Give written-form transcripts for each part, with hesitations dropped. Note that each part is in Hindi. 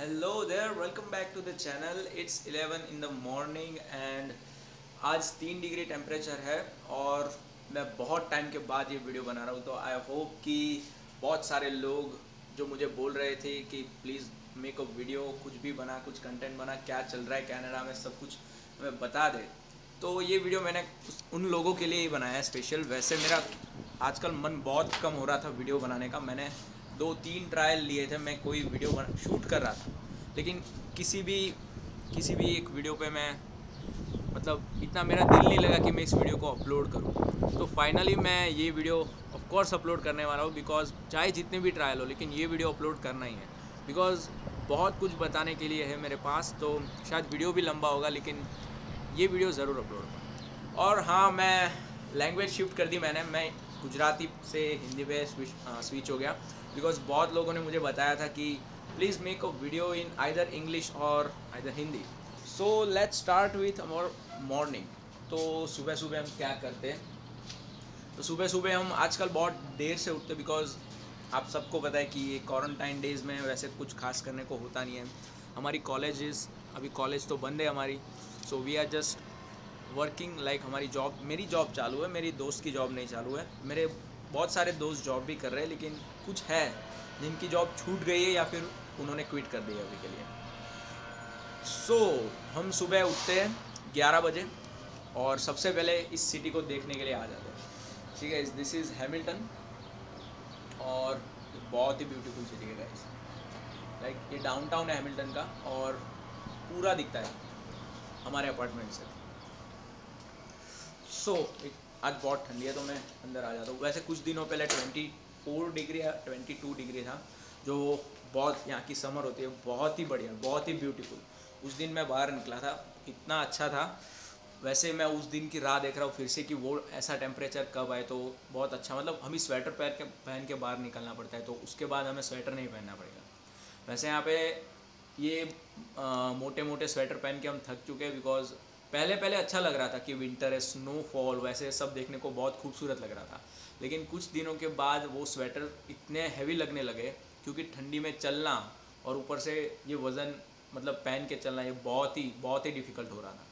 Hello there, welcome back to the channel. It's 11 in the morning and आज 3 डिग्री टेम्परेचर है और मैं बहुत टाइम के बाद ये वीडियो बना रहा हूँ। तो आई होप कि बहुत सारे लोग जो मुझे बोल रहे थे कि प्लीज़ मेक अ वीडियो, कुछ भी बना, कुछ कंटेंट बना, क्या चल रहा है कनाडा में, सब कुछ हमें बता दे। तो ये वीडियो मैंने उन लोगों के लिए ही बनाया स्पेशल। वैसे मेरा आजकल मन बहुत कम हो रहा था वीडियो बनाने का। मैंने 2-3 ट्रायल लिए थे, मैं कोई वीडियो शूट कर रहा था लेकिन किसी भी एक वीडियो पे मैं मतलब इतना मेरा दिल नहीं लगा कि मैं इस वीडियो को अपलोड करूं। तो फाइनली मैं ये वीडियो ऑफ कोर्स अपलोड करने वाला हूं बिकॉज़ चाहे जितने भी ट्रायल हो लेकिन ये वीडियो अपलोड करना ही है बिकॉज़ बहुत कुछ बताने के लिए है मेरे पास। तो शायद वीडियो भी लंबा होगा लेकिन ये वीडियो ज़रूर अपलोड होगा। और हाँ, मैं लैंग्वेज शिफ्ट कर दी। मैं गुजराती से हिंदी पे स्विच हो गया बिकॉज़ बहुत लोगों ने मुझे बताया था कि please make a video in either English और either Hindi. So let's start with our morning. तो सुबह सुबह हम क्या करते हैं, तो सुबह सुबह हम आजकल बहुत देर से उठते बिकॉज़ आप सबको पता है कि ये क्वारंटाइन डेज़ में वैसे कुछ खास करने को होता नहीं है। हमारी कॉलेजेस, अभी कॉलेज तो बंद है हमारी, so we are just working like हमारी जॉब, मेरी जॉब चालू है, मेरी दोस्त की जॉब नहीं चालू है। मेरे बहुत सारे दोस्त जॉब भी कर रहे हैं लेकिन कुछ है जिनकी जॉब छूट गई है या फिर उन्होंने क्विट कर दिया अभी के लिए। सो हम सुबह उठते हैं 11 बजे और सबसे पहले इस सिटी को देखने के लिए आ जाते हैं। ठीक है, दिस इज़ हैमिल्टन और बहुत ही ब्यूटीफुल सिटी है गाइस। लाइक ये डाउनटाउन है हैमिल्टन का और पूरा दिखता है हमारे अपार्टमेंट से। आज बहुत ठंडी है तो मैं अंदर आ जाता हूँ। वैसे कुछ दिनों पहले 24 डिग्री या 22 डिग्री था, जो बहुत यहाँ की समर होती है बहुत ही बढ़िया, बहुत ही ब्यूटीफुल। उस दिन मैं बाहर निकला था, इतना अच्छा था। वैसे मैं उस दिन की राह देख रहा हूँ फिर से कि वो ऐसा टेम्परेचर कब आए। तो बहुत अच्छा, मतलब हमें स्वेटर पहन के बाहर निकलना पड़ता है, तो उसके बाद हमें स्वेटर नहीं पहनना पड़ेगा। वैसे यहाँ पे ये मोटे मोटे स्वेटर पहन के हम थक चुके हैं बिकॉज़ पहले पहले अच्छा लग रहा था कि विंटर है, स्नोफॉल वैसे सब देखने को बहुत खूबसूरत लग रहा था, लेकिन कुछ दिनों के बाद वो स्वेटर इतने हैवी लगने लगे क्योंकि ठंडी में चलना और ऊपर से ये वज़न मतलब पहन के चलना ये बहुत ही डिफ़िकल्ट हो रहा था।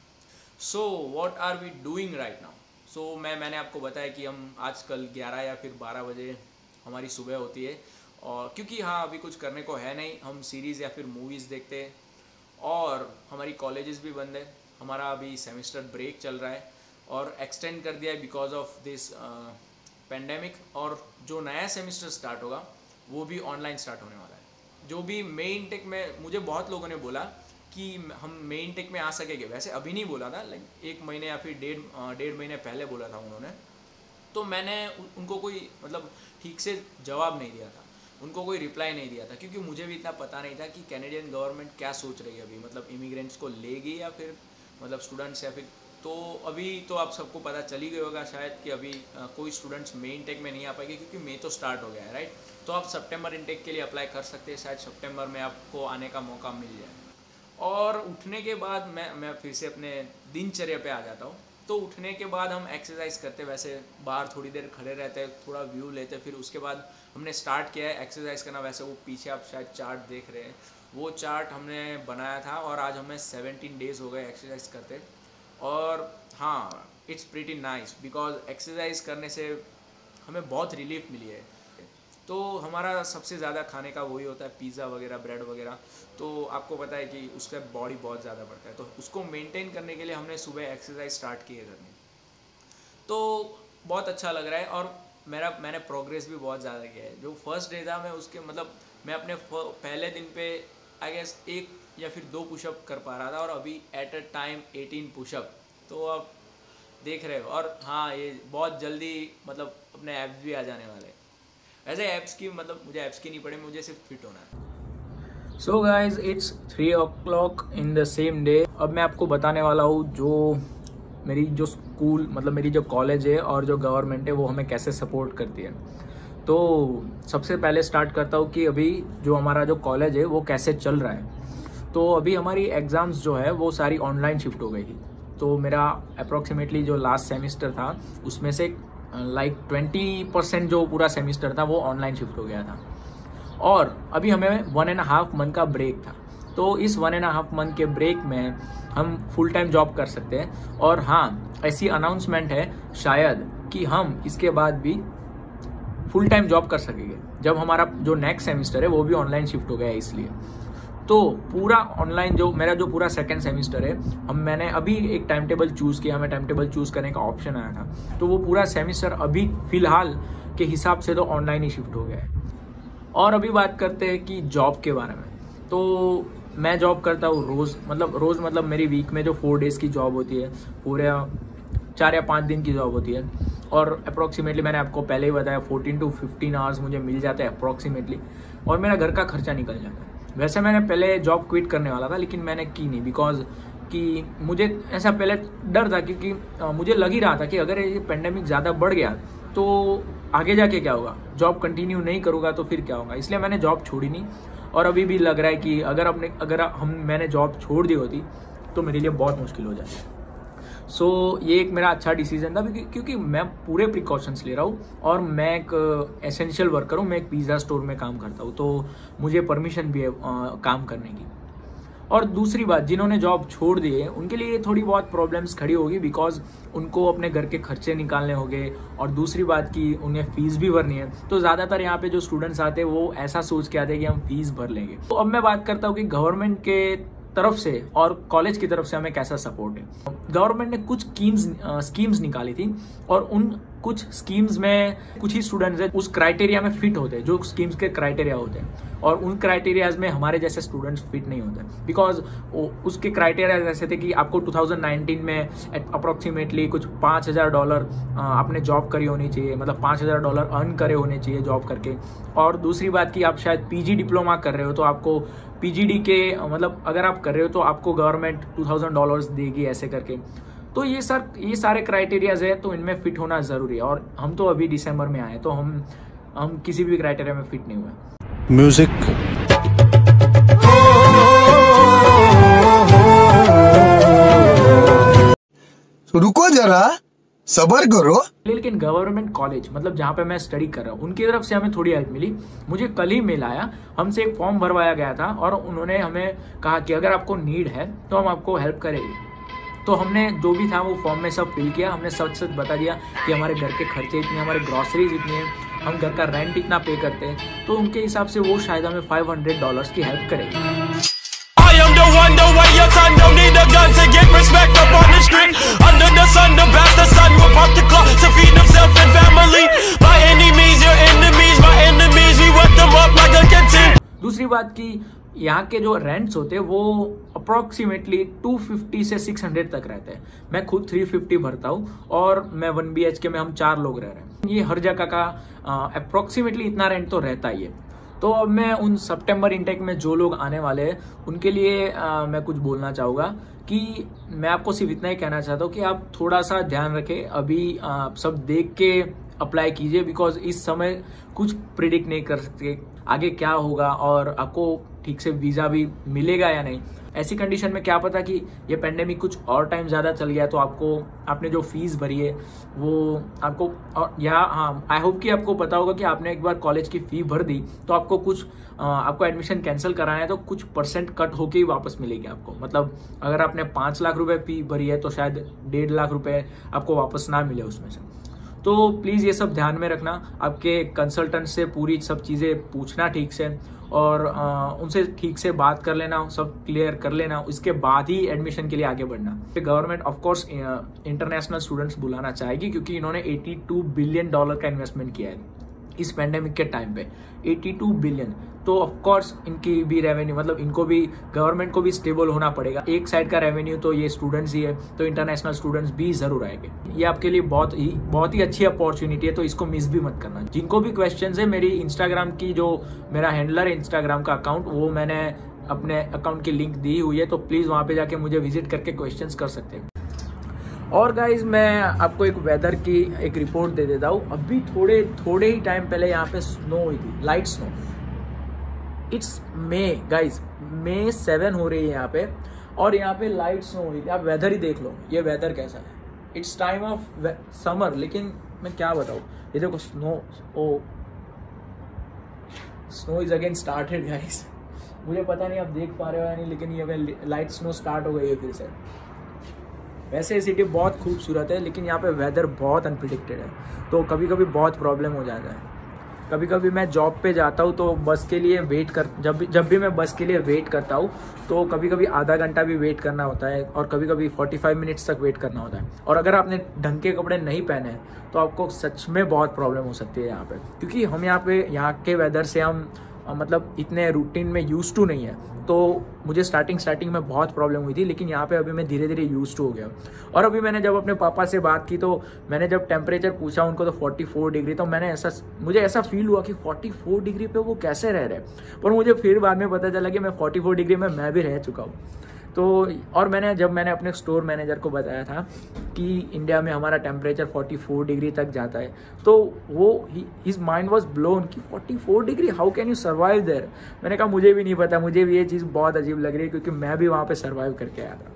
So what are we doing right now. सो मैंने आपको बताया कि हम आजकल 11 या फिर 12 बजे हमारी सुबह होती है और क्योंकि हाँ अभी कुछ करने को है नहीं, हम सीरीज़ या फिर मूवीज़ देखते हैं और हमारी कॉलेजेस भी बंद है। हमारा अभी सेमेस्टर ब्रेक चल रहा है और एक्सटेंड कर दिया है बिकॉज ऑफ दिस पेंडेमिक। और जो नया सेमेस्टर स्टार्ट होगा वो भी ऑनलाइन स्टार्ट होने वाला है। जो भी मेन टेक में मुझे बहुत लोगों ने बोला कि हम मेन टेक में आ सकेंगे, वैसे अभी नहीं बोला था लाइक 1 महीने या फिर डेढ़ महीने पहले बोला था उन्होंने। तो मैंने उनको कोई मतलब ठीक से जवाब नहीं दिया था, उनको कोई रिप्लाई नहीं दिया था क्योंकि मुझे भी इतना पता नहीं था कि कैनेडियन गवर्नमेंट क्या सोच रही है अभी, मतलब इमिग्रेंट्स को लेगी या फिर मतलब स्टूडेंट्स या फिर। तो अभी तो आप सबको पता चली गई होगा शायद कि अभी कोई स्टूडेंट्स मेन इंटेक में नहीं आ पाएंगे क्योंकि मई तो स्टार्ट हो गया है राइट। तो आप सितंबर इंटेक के लिए अप्लाई कर सकते हैं, शायद सितंबर में आपको आने का मौका मिल जाए। और उठने के बाद मैं फिर से अपने दिनचर्या पे आ जाता हूँ। तो उठने के बाद हम एक्सरसाइज करते, वैसे बाहर थोड़ी देर खड़े रहते हैं, थोड़ा व्यू लेते, फिर उसके बाद हमने स्टार्ट किया है एक्सरसाइज करना। वैसे वो पीछे आप शायद चार्ट देख रहे हैं, वो चार्ट हमने बनाया था और आज हमें 17 डेज़ हो गए एक्सरसाइज करते। और हाँ, it's pretty nice because exercise करने से हमें बहुत रिलीफ मिली है। तो हमारा सबसे ज़्यादा खाने का वही होता है पिज़्ज़ा वगैरह, ब्रेड वगैरह। तो आपको पता है कि उसका बॉडी बहुत ज़्यादा बढ़ता है, तो उसको मेंटेन करने के लिए हमने सुबह एक्सरसाइज स्टार्ट की है करनी। तो बहुत अच्छा लग रहा है और मैंने प्रोग्रेस भी बहुत ज़्यादा किया है। जो फर्स्ट डे था मैं उसके मतलब मैं अपने पहले दिन पे आई गेस 1 या फिर 2 पुशअप कर पा रहा था और अभी एट अ टाइम 18 पुशअप। तो आप देख रहे हो। और हाँ, ये बहुत जल्दी मतलब अपने एप्स भी आ जाने वाले। वैसे एप्स की मतलब मुझे एप्स की नहीं पड़े, मुझे सिर्फ फिट होना है। So guys it's 3 o'clock in the same day. अब मैं आपको बताने वाला हूँ मेरी जो स्कूल मतलब मेरी जो कॉलेज है और जो गवर्नमेंट है वो हमें कैसे सपोर्ट करती है। तो सबसे पहले स्टार्ट करता हूँ कि अभी जो हमारा जो कॉलेज है वो कैसे चल रहा है। तो अभी हमारी एग्ज़ाम्स जो है वो सारी ऑनलाइन शिफ्ट हो गई थी। तो मेरा अप्रॉक्सीमेटली जो लास्ट सेमेस्टर था उसमें से लाइक 20% जो पूरा सेमेस्टर था वो ऑनलाइन शिफ्ट हो गया था। और अभी हमें 1.5 मंथ का ब्रेक था। तो इस 1.5 मंथ के ब्रेक में हम फुल टाइम जॉब कर सकते हैं। और हाँ, ऐसी अनाउंसमेंट है शायद कि हम इसके बाद भी फुल टाइम जॉब कर सकेंगे, जब हमारा जो नेक्स्ट सेमेस्टर है वो भी ऑनलाइन शिफ्ट हो गया है। इसलिए तो पूरा ऑनलाइन जो मेरा जो पूरा सेकंड सेमेस्टर है, हम मैंने अभी एक टाइम टेबल चूज़ किया, हमें टाइम टेबल चूज़ करने का ऑप्शन आया था, तो वो पूरा सेमेस्टर अभी फ़िलहाल के हिसाब से तो ऑनलाइन ही शिफ्ट हो गया है। और अभी बात करते हैं कि जॉब के बारे में। तो मैं जॉब करता हूँ रोज़ मतलब मेरी वीक में जो 4 डेज़ की जॉब होती है, 4 या 5 दिन की जॉब होती है, और अप्रॉक्सीमेटली मैंने आपको पहले ही बताया 14 टू 15 आवर्स मुझे मिल जाता है अप्रॉक्सीमेटली, और मेरा घर का खर्चा निकल जाता है। वैसे मैंने पहले जॉब क्विट करने वाला था, लेकिन मैंने की नहीं, बिकॉज कि मुझे ऐसा पहले डर था, क्योंकि मुझे लग ही रहा था कि अगर ये पेंडेमिक ज़्यादा बढ़ गया तो आगे जाके क्या होगा, जॉब कंटिन्यू नहीं करूँगा तो फिर क्या होगा, इसलिए मैंने जॉब छोड़ी नहीं। और अभी भी लग रहा है कि अगर मैंने जॉब छोड़ दी होती तो मेरे लिए बहुत मुश्किल हो जाती। ये एक मेरा अच्छा डिसीजन था, क्योंकि मैं पूरे प्रिकॉशंस ले रहा हूँ, और मैं एक एसेंशियल वर्कर हूँ, मैं एक पिज़्ज़ा स्टोर में काम करता हूँ, तो मुझे परमिशन भी है काम करने की। और दूसरी बात, जिन्होंने जॉब छोड़ दी है उनके लिए थोड़ी बहुत प्रॉब्लम्स खड़ी होगी, बिकॉज उनको अपने घर के खर्चे निकालने होंगे, और दूसरी बात कि उन्हें फ़ीस भी भरनी है। तो ज़्यादातर यहाँ पे जो स्टूडेंट्स आते हैं वो ऐसा सोच के आते हैं कि हम फीस भर लेंगे। तो अब मैं बात करता हूँ कि गवर्नमेंट के तरफ से और कॉलेज की तरफ से हमें कैसा सपोर्ट है। गवर्नमेंट ने कुछ स्कीम्स निकाली थी, और उन कुछ स्कीम्स में कुछ ही स्टूडेंट्स हैं उस क्राइटेरिया में फिट होते हैं, जो स्कीम्स के क्राइटेरिया होते हैं, और उन क्राइटेरियाज में हमारे जैसे स्टूडेंट्स फिट नहीं होते, बिकॉज उसके क्राइटेरिया ऐसे थे कि आपको 2019 में अप्रॉक्सीमेटली कुछ $5,000 आपने जॉब करी होनी चाहिए, मतलब $5,000 अर्न करे होने चाहिए जॉब करके। और दूसरी बात कि आप शायद PG डिप्लोमा कर रहे हो, तो आपको PGD के मतलब अगर आप कर रहे हो तो आपको गवर्नमेंट $2,000 देगी, ऐसे करके। तो ये सारे क्राइटेरियाज है, तो इनमें फिट होना ज़रूरी है, और हम तो अभी दिसंबर में आए, तो हम किसी भी क्राइटेरिया में फिट नहीं हुए। म्यूजिक रुको जरा, सबर करो। लेकिन गवर्नमेंट कॉलेज मतलब जहाँ पे मैं स्टडी कर रहा हूँ, उनकी तरफ से हमें थोड़ी हेल्प मिली। मुझे कल ही मेल आया, हमसे एक फॉर्म भरवाया गया था, और उन्होंने हमें कहा कि अगर आपको नीड है तो हम आपको हेल्प करेंगे। तो हमने जो भी था वो फॉर्म में सब फिल किया, हमने सच सच बता दिया कि हमारे घर के खर्चे इतने, हमारे ग्रॉसरीज इतनी है, हम घर का रेंट इतना पे करते हैं। तो उनके हिसाब से वो शायद हमें $500 की हेल्प करेगी। दूसरी बात कि यहाँ के जो रेंट्स होते हैं वो अप्रॉक्सीमेटली 250 से 600 तक रहते हैं। मैं खुद 350 भरता हूँ, और मैं 1 BHK में हम 4 लोग रह रहे हैं। ये हर जगह का अप्रॉक्सीमेटली इतना रेंट तो रहता ही है। तो अब मैं उन सितंबर इंटेक में जो लोग आने वाले हैं उनके लिए मैं कुछ बोलना चाहूँगा कि मैं आपको सिर्फ इतना ही कहना चाहता हूँ कि आप थोड़ा सा ध्यान रखें। अभी आप सब देख के अप्लाई कीजिए, बिकॉज इस समय कुछ प्रिडिक्ट नहीं कर सकते आगे क्या होगा, और आपको ठीक से वीज़ा भी मिलेगा या नहीं। ऐसी कंडीशन में क्या पता कि ये पेंडेमिक कुछ और टाइम ज़्यादा चल गया, तो आपने जो फीस भरी है वो आपको, और यहाँ हाँ, आई होप कि आपको पता होगा कि आपने एक बार कॉलेज की फ़ी भर दी तो आपको आपको एडमिशन कैंसिल कराना है तो कुछ परसेंट कट होके ही वापस मिलेगी आपको। मतलब अगर आपने 5 लाख रुपये फी भरी है तो शायद 1.5 लाख रुपये आपको वापस ना मिले उसमें से। तो प्लीज़ ये सब ध्यान में रखना, आपके कंसल्टेंट से पूरी सब चीज़ें पूछना ठीक से, और उनसे ठीक से बात कर लेना, सब क्लियर कर लेना, उसके बाद ही एडमिशन के लिए आगे बढ़ना। Government of course international students बुलाना चाहेगी, क्योंकि इन्होंने $82 बिलियन का इन्वेस्टमेंट किया है इस पैंडेमिक के टाइम पे, 82 बिलियन। तो ऑफ कोर्स इनकी भी रेवेन्यू, मतलब इनको भी, गवर्नमेंट को भी स्टेबल होना पड़ेगा। एक साइड का रेवेन्यू तो ये स्टूडेंट्स ही है, तो इंटरनेशनल स्टूडेंट्स भी ज़रूर आएंगे। ये आपके लिए बहुत ही अच्छी अपॉर्चुनिटी है, तो इसको मिस भी मत करना। जिनको भी क्वेश्चंस है, मेरी इंस्टाग्राम की जो मेरा हैंडलर है, इंस्टाग्राम का अकाउंट, वो मैंने अपने अकाउंट की लिंक दी हुई है, तो प्लीज़ वहाँ पर जाके मुझे विजिट करके क्वेश्चंस कर सकते हैं। और गाइज, मैं आपको एक वेदर की एक रिपोर्ट दे देता हूँ। अभी थोड़े ही टाइम पहले यहाँ पे स्नो हुई थी, light snow. It's May guys, May 7 हो रही है यहाँ पे, और यहाँ पे लाइट स्नो हुई थी। आप वेदर ही देख लो, ये वेदर कैसा है। इट्स टाइम ऑफ समर, लेकिन मैं क्या बताऊँ, ये देखो snow is again started guys. मुझे पता नहीं आप देख पा रहे हो या नहीं, लेकिन ये लाइट स्नो स्टार्ट हो गई है फिर से। वैसे ये सिटी बहुत खूबसूरत है, लेकिन यहाँ पे वेदर बहुत अनप्रिडिक्टेड है, तो कभी कभी बहुत प्रॉब्लम हो जाता है। कभी कभी मैं जॉब पे जाता हूँ तो बस के लिए वेट कर जब भी मैं बस के लिए वेट करता हूँ तो कभी कभी आधा घंटा भी वेट करना होता है, और कभी कभी 45 मिनट्स तक वेट करना होता है। और अगर आपने ढंग के कपड़े नहीं पहने तो आपको सच में बहुत प्रॉब्लम हो सकती है यहाँ पे, क्योंकि हम यहाँ के वेदर से हम मतलब इतने रूटीन में यूज टू नहीं है। तो मुझे स्टार्टिंग में बहुत प्रॉब्लम हुई थी, लेकिन यहाँ पे अभी मैं धीरे धीरे यूज टू हो गया। और अभी मैंने जब अपने पापा से बात की तो मैंने जब टेम्परेचर पूछा उनको तो 44 डिग्री, तो मुझे ऐसा फील हुआ कि 44 डिग्री पे वो कैसे रह रहे, पर मुझे फिर बाद में पता चला कि मैं 44 डिग्री में मैं भी रह चुका हूँ। तो और जब मैंने अपने स्टोर मैनेजर को बताया था कि इंडिया में हमारा टेम्परेचर 44 डिग्री तक जाता है, तो वो हिज माइंड वाज ब्लोन कि 44 degree how can you survive there. मैंने कहा मुझे भी नहीं पता, मुझे भी ये चीज़ बहुत अजीब लग रही है, क्योंकि मैं भी वहाँ पे सर्वाइव करके आया था।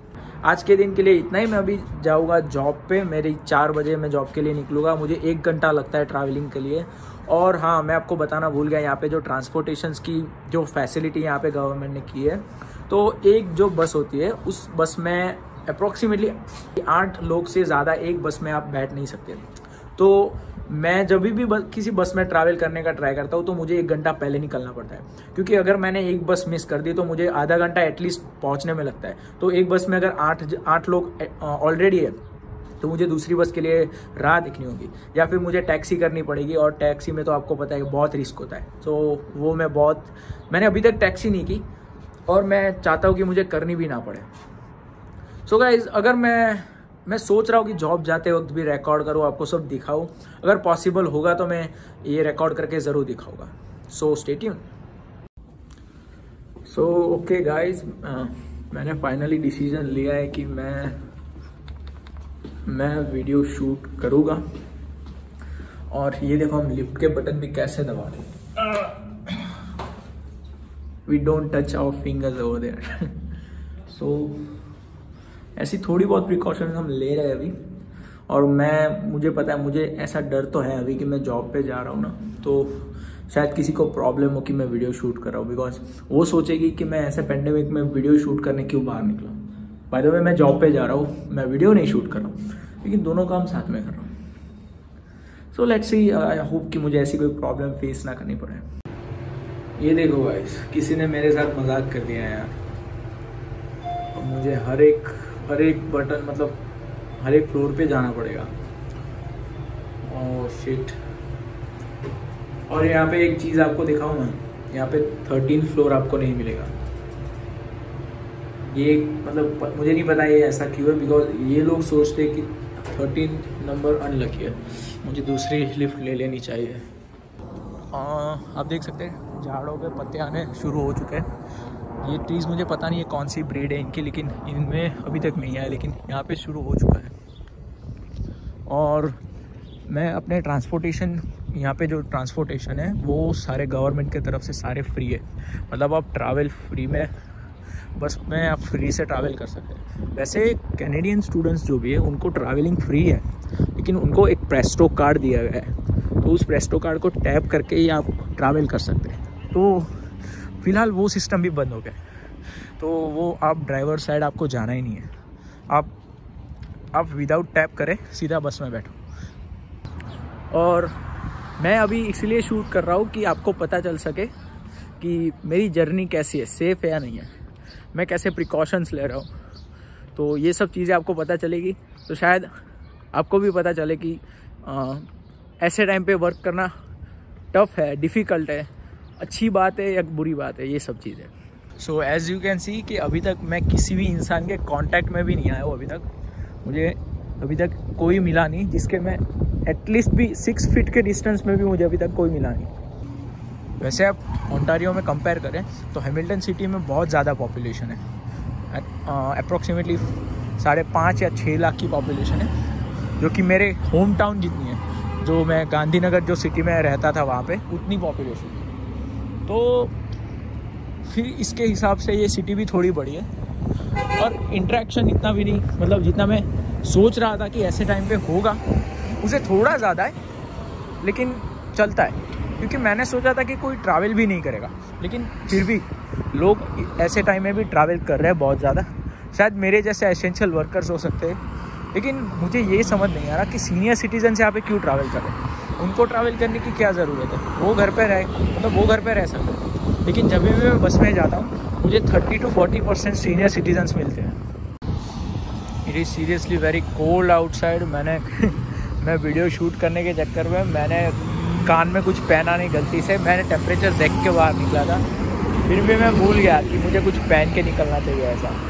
आज के दिन के लिए इतना ही। मैं अभी जाऊँगा जॉब पर, मेरी 4 बजे मैं जॉब के लिए निकलूँगा। मुझे 1 घंटा लगता है ट्रैवलिंग के लिए। और हाँ, मैं आपको बताना भूल गया, यहाँ पे जो ट्रांसपोर्टेशंस की जो फैसिलिटी यहाँ पे गवर्नमेंट ने की है, तो एक जो बस होती है उस बस में अप्रोक्सीमेटली 8 लोग से ज़्यादा एक बस में आप बैठ नहीं सकते। तो मैं जब भी किसी बस में ट्रैवल करने का ट्राई करता हूँ तो मुझे 1 घंटा पहले निकलना पड़ता है, क्योंकि अगर मैंने एक बस मिस कर दी तो मुझे आधा घंटा एटलीस्ट पहुँचने में लगता है। तो एक बस में अगर आठ लोग ऑलरेडी है तो मुझे दूसरी बस के लिए राह देखनी होगी, या फिर मुझे टैक्सी करनी पड़ेगी, और टैक्सी में तो आपको पता है बहुत रिस्क होता है। तो वो मैंने अभी तक टैक्सी नहीं की, और मैं चाहता हूँ कि मुझे करनी भी ना पड़े। सो गाइस, अगर मैं सोच रहा हूँ कि जॉब जाते वक्त भी रिकॉर्ड करूँ, आपको सब दिखाऊँ। अगर पॉसिबल होगा तो मैं ये रिकॉर्ड करके ज़रूर दिखाऊँगा। So stay tune. So okay guys, मैंने फाइनली डिसीजन लिया है कि मैं वीडियो शूट करूँगा। और ये देखो, हम लिफ्ट के बटन भी कैसे दबा दें। We don't touch our fingers over there. So ऐसी थोड़ी बहुत प्रिकॉशंस हम ले रहे हैं अभी। और मुझे पता है, मुझे ऐसा डर तो है अभी कि मैं जॉब पे जा रहा हूँ ना, तो शायद किसी को प्रॉब्लम हो कि मैं वीडियो शूट कर रहा हूँ, बिकॉज वो सोचेगी कि मैं ऐसे पेंडेमिक में वीडियो शूट करने क्यों बाहर निकला। बाय द वे, मैं जॉब पे जा रहा हूँ, मैं वीडियो नहीं शूट कर रहा हूँ, लेकिन दोनों काम साथ में कर रहा हूँ। So let's see, I hope कि मुझे ऐसी कोई प्रॉब्लम फेस ना करनी पड़े। ये देखो गाइस, किसी ने मेरे साथ मजाक कर दिया है यार। अब मुझे हर एक बटन, मतलब हर एक फ्लोर पे जाना पड़ेगा। Oh shit. और यहाँ पे एक चीज़ आपको दिखाऊँ ना, यहाँ पे 13 फ्लोर आपको नहीं मिलेगा। ये मतलब मुझे नहीं पता ये ऐसा क्यों है, बिकॉज ये लोग सोचते हैं कि 13 नंबर अनलकी है, मुझे दूसरी लिफ्ट ले लेनी चाहिए। आप देख सकते हैं झाड़ों के पत्ते आने शुरू हो चुके हैं। ये ट्रीज़ मुझे पता नहीं है कौन सी ब्रीड है इनकी, लेकिन इनमें अभी तक नहीं आया, लेकिन यहाँ पे शुरू हो चुका है। और मैं अपने ट्रांसपोर्टेशन, यहाँ पे जो ट्रांसपोर्टेशन है वो सारे गवर्नमेंट की तरफ से सारे फ्री है, मतलब आप ट्रैवल फ्री में बस में आप फ्री से ट्रैवल कर सकते हैं। वैसे कैनेडियन स्टूडेंट्स जो भी है उनको ट्रैवलिंग फ्री है, लेकिन उनको एक प्रेस्टो कार्ड दिया गया है, तो उस प्रेस्टो कार्ड को टैप करके ही आप ट्रैवल कर सकते हैं। तो फिलहाल वो सिस्टम भी बंद हो गया, तो वो आप ड्राइवर साइड आपको जाना ही नहीं है, आप विदाउट टैप करें सीधा बस में बैठो। और मैं अभी इसलिए शूट कर रहा हूँ कि आपको पता चल सके कि मेरी जर्नी कैसी है, सेफ़ है या नहीं है, मैं कैसे प्रिकॉशंस ले रहा हूँ। तो ये सब चीज़ें आपको पता चलेगी, तो शायद आपको भी पता चले कि ऐसे टाइम पे वर्क करना टफ है, डिफ़िकल्ट है, अच्छी बात है या बुरी बात है, ये सब चीज़ें। So as you can see कि अभी तक मैं किसी भी इंसान के कांटेक्ट में भी नहीं आया हूँ। मुझे अभी तक कोई मिला नहीं जिसके मैं एटलीस्ट भी 6 फीट के डिस्टेंस में भी मुझे अभी तक कोई मिला नहीं। वैसे आप ओंटारियो में कंपेयर करें तो हैमिल्टन सिटी में बहुत ज़्यादा पॉपुलेशन है, अप्रोक्सीमेटली 5.5 या 6 लाख की पॉपुलेशन है, जो कि मेरे होम टाउन जितनी है, जो मैं गांधीनगर जो सिटी में रहता था वहाँ पे उतनी पॉपुलेशन है। तो फिर इसके हिसाब से ये सिटी भी थोड़ी बड़ी है, और इंट्रैक्शन इतना भी नहीं, मतलब जितना मैं सोच रहा था कि ऐसे टाइम पर होगा उसे थोड़ा ज़्यादा है, लेकिन चलता है, क्योंकि मैंने सोचा था कि कोई ट्रैवल भी नहीं करेगा, लेकिन फिर भी लोग ऐसे टाइम में भी ट्रैवल कर रहे हैं बहुत ज़्यादा, शायद मेरे जैसे एसेंशियल वर्कर्स हो सकते हैं। लेकिन मुझे ये समझ नहीं आ रहा कि सीनियर सिटीजन यहाँ पे क्यों ट्रैवल करें, उनको ट्रैवल करने की क्या ज़रूरत है। वो घर पर रहे, मतलब वो घर पर रह सकते हैं। लेकिन जब भी मैं बस में जाता हूँ मुझे 30 to 40% सीनियर सिटीजन्स मिलते हैं। It is seriously very cold outside. मैं वीडियो शूट करने के चक्कर में मैंने कान में कुछ पहना नहीं गलती से, मैंने टेम्परेचर देख के बाहर निकला था, फिर भी मैं भूल गया कि मुझे कुछ पहन के निकलना चाहिए ऐसा।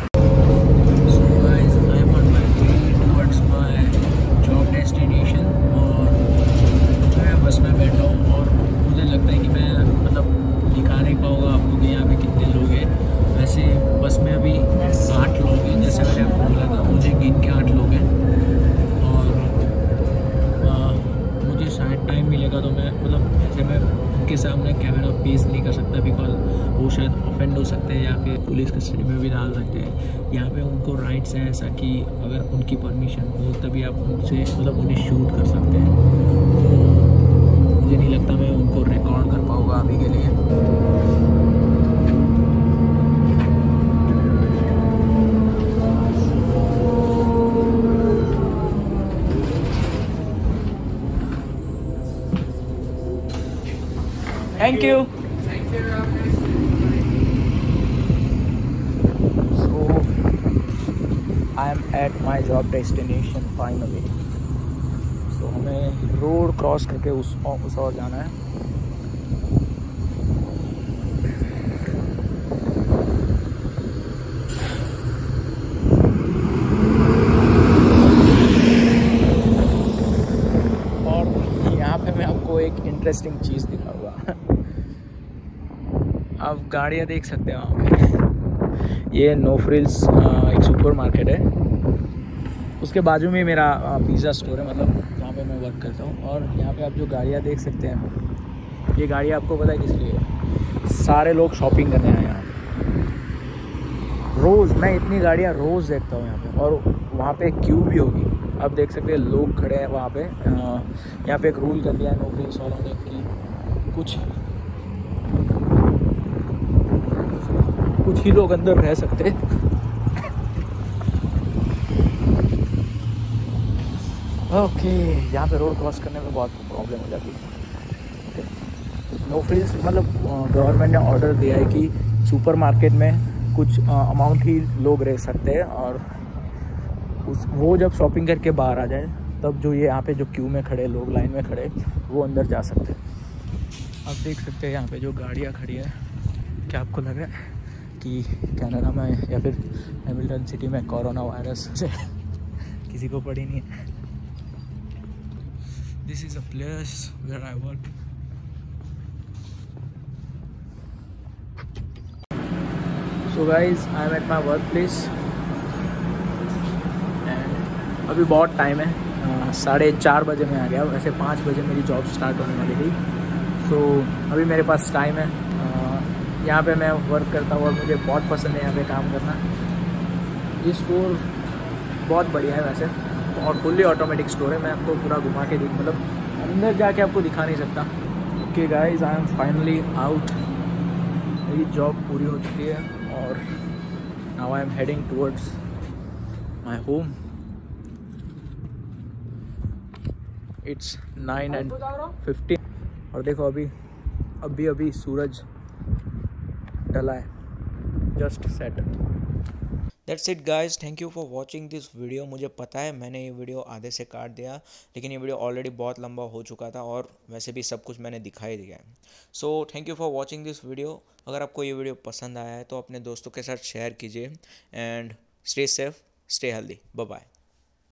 पुलिस कस्टडी में भी डाल सकते हैं। यहाँ पे उनको राइट्स हैं ऐसा कि अगर उनकी परमिशन हो तभी आप उनसे मतलब उन्हें शूट कर सकते हैं। तो मुझे नहीं लगता मैं उनको रिकॉर्ड कर पाऊँगा अभी के लिए। Thank you. At my job destination finally. So हमें रोड क्रॉस करके उस और जाना है। और यहाँ पे मैं आपको एक इंटरेस्टिंग चीज़ दिखाऊंगा। आप गाड़ियाँ देख सकते हैं वहाँ पे। ये नो फ्रिल्स एक सुपर मार्केट है, उसके बाजू में मेरा पिज़्ज़ा स्टोर है, मतलब जहाँ पे मैं वर्क करता हूँ। और यहाँ पे आप जो गाड़ियाँ देख सकते हैं, ये गाड़ियाँ आपको पता है किस लिए? सारे लोग शॉपिंग करने आए यहाँ। रोज़ मैं इतनी गाड़ियाँ रोज़ देखता हूँ यहाँ पे, और वहाँ पे क्यू भी होगी आप देख सकते हैं, लोग खड़े हैं वहाँ पे। यहाँ पे एक रूल कर दिया है नो फ्रिल्स वालों ने कि कुछ ही लोग अंदर रह सकते हैं। ओके, यहाँ पे रोड क्रॉस करने में बहुत प्रॉब्लम हो जाती है। नो फ्रिल्स मतलब गवर्नमेंट ने ऑर्डर दिया है कि सुपरमार्केट में कुछ अमाउंट ही लोग रह सकते हैं, और वो जब शॉपिंग करके बाहर आ जाए तब जो ये यहाँ पे जो क्यू में खड़े लोग, लाइन में खड़े, वो अंदर जा सकते हैं। आप देख सकते हैं यहाँ पे जो गाड़ियाँ खड़ी है। क्या आपको लग रहा है कि कैनेडा में या फिर हैमिल्टन सिटी में कोरोना वायरस से किसी को पड़ी नहीं है? This is a place where I work. So guys, I am at my workplace. And अभी बहुत टाइम है, 4:30 बजे में आ गया। वैसे 5 बजे मेरी जॉब स्टार्ट होने वाली थी। So अभी मेरे पास टाइम है। यहाँ पे मैं वर्क करता हूँ और मुझे बहुत पसंद है यहाँ पे काम करना। ये स्टोर बहुत बढ़िया है वैसे, और फुल्ली ऑटोमेटिक स्टोर है। मैं आपको पूरा घुमा के मतलब अंदर जाके आपको दिखा नहीं सकता। Okay guys, I am finally out. मेरी जॉब पूरी हो चुकी है और now I am heading towards my home. It's 9:50 और देखो अभी सूरज ढला है, just set. That's it guys, thank you for watching this video. मुझे पता है मैंने ये वीडियो आधे से काट दिया, लेकिन ये वीडियो ऑलरेडी बहुत लंबा हो चुका था और वैसे भी सब कुछ मैंने दिखाई दिया है। So thank you for watching this video. अगर आपको ये वीडियो पसंद आया है तो अपने दोस्तों के साथ शेयर कीजिए। And stay safe, stay healthy, bye bye.